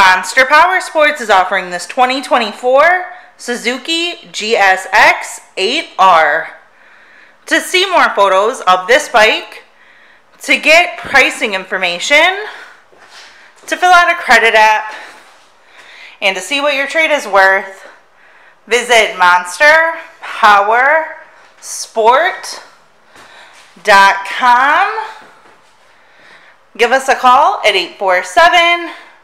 Monster Powersports is offering this 2024 Suzuki GSX-8R. To see more photos of this bike, to get pricing information, to fill out a credit app, and to see what your trade is worth, visit MonsterPowersports.com. Give us a call at 847-526-0500,